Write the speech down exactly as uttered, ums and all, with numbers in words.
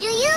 Do you